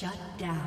Shut down.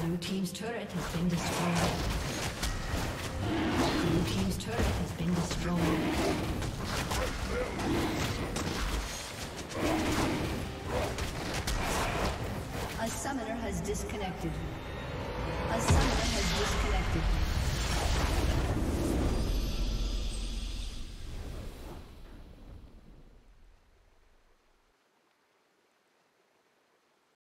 Blue team's turret has been destroyed. Blue team's turret has been destroyed. A summoner has disconnected. A summoner has disconnected.